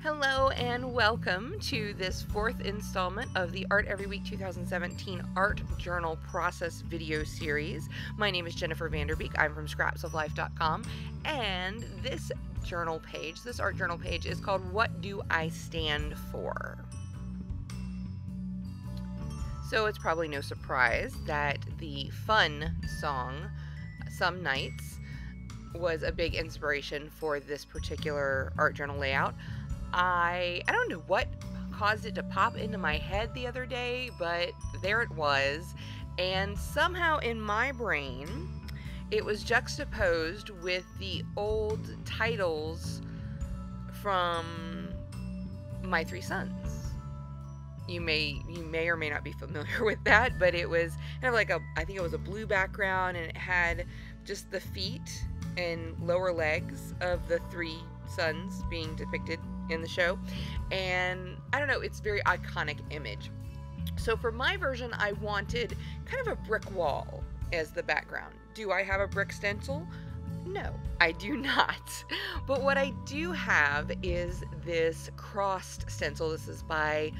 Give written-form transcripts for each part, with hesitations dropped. Hello and welcome to this fourth installment of the Art Every Week 2017 Art Journal Process Video Series. My name is Jennifer Vanderbeek. I'm from scrapsoflife.com, and this art journal page is called What Do I Stand For? So it's probably no surprise that the fun song, Some Nights, was a big inspiration for this particular art journal layout. I don't know what caused it to pop into my head the other day, but there it was, and somehow in my brain it was juxtaposed with the old titles from My Three Sons. You may or may not be familiar with that, but it was kind of like I think it was a blue background, and it had just the feet and lower legs of the three sons being depicted in the show, and I don't know, it's a very iconic image. So for my version, I wanted kind of a brick wall as the background. Do I have a brick stencil? No, I do not. But what I do have is this crossed stencil. This is by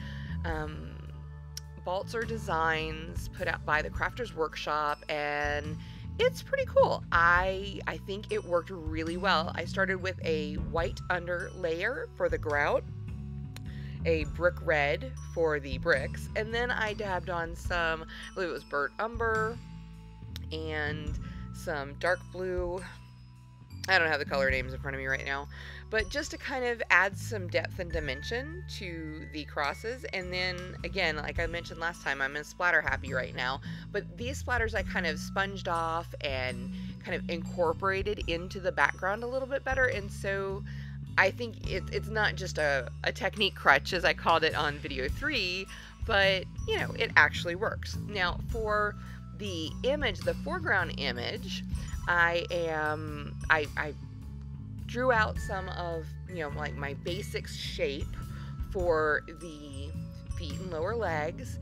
Balzer Designs, put out by the Crafters Workshop, and it's pretty cool. I think it worked really well. I started with a white under layer for the grout, a brick red for the bricks, and then I dabbed on some, I believe it was burnt umber and some dark blue. I don't have the color names in front of me right now, but just to kind of add some depth and dimension to the crosses. And then again, like I mentioned last time, I'm in splatter happy right now, but these splatters I kind of sponged off and kind of incorporated into the background a little bit better. And so I think it's not just a technique crutch, as I called it on video 3, but you know, it actually works. Now for the image, the foreground image, I drew out some of, you know, like my basics shape for the feet and lower legs,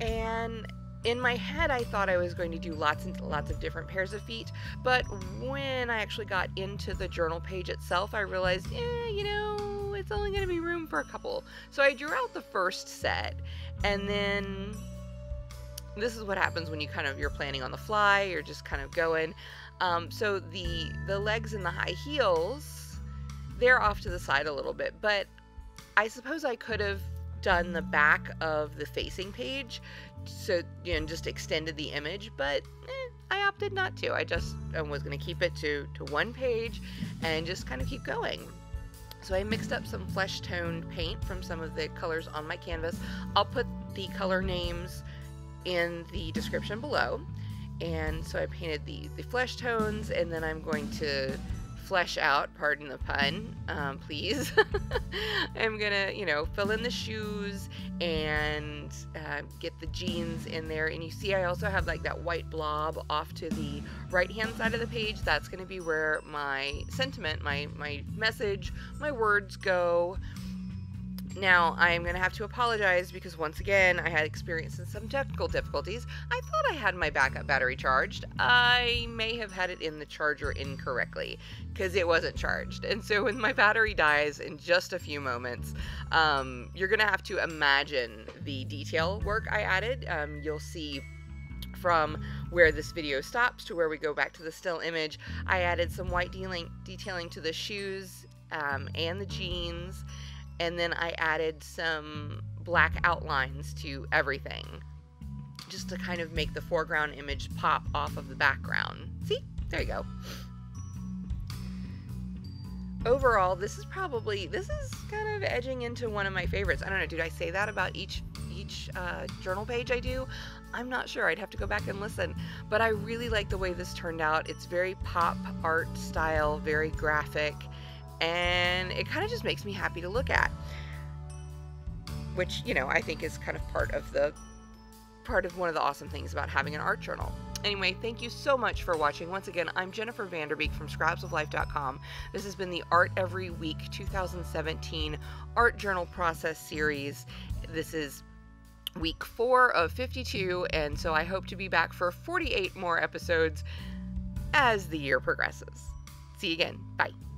and in my head I thought I was going to do lots and lots of different pairs of feet, but when I actually got into the journal page itself, I realized, you know, it's only going to be room for a couple. So I drew out the first set, and then this is what happens when you kind of, you're planning on the fly, you're just kind of going. So the legs and the high heels, they're off to the side a little bit, but I suppose I could have done the back of the facing page, so, you know, just extended the image, but I opted not to. I just was going to keep it to one page and just kind of keep going. So I mixed up some flesh toned paint from some of the colors on my canvas. I'll put the color names in the description below. And so I painted the flesh tones, and then I'm going to flesh out, pardon the pun, please. I'm gonna, you know, fill in the shoes and get the jeans in there. And you see I also have like that white blob off to the right hand side of the page. That's gonna be where my sentiment, my message, my words go. Now, I'm going to have to apologize because, once again, I had experienced some technical difficulties. I thought I had my backup battery charged. I may have had it in the charger incorrectly because it wasn't charged. And so when my battery dies in just a few moments, you're going to have to imagine the detail work I added. You'll see from where this video stops to where we go back to the still image, I added some white detailing to the shoes and the jeans. And then I added some black outlines to everything just to kind of make the foreground image pop off of the background. See? There you go. Overall, this is kind of edging into one of my favorites. I don't know, did I say that about each journal page I do? I'm not sure. I'd have to go back and listen. But I really like the way this turned out. It's very pop art style, very graphic, and it kind of just makes me happy to look at, which, you know, I think is kind of part of one of the awesome things about having an art journal. Anyway, thank you so much for watching. Once again, I'm Jennifer Vanderbeek from scrapsoflife.com. This has been the Art Every Week 2017 Art Journal Process Series. This is week 4 of 52, and so I hope to be back for 48 more episodes as the year progresses. See you again. Bye.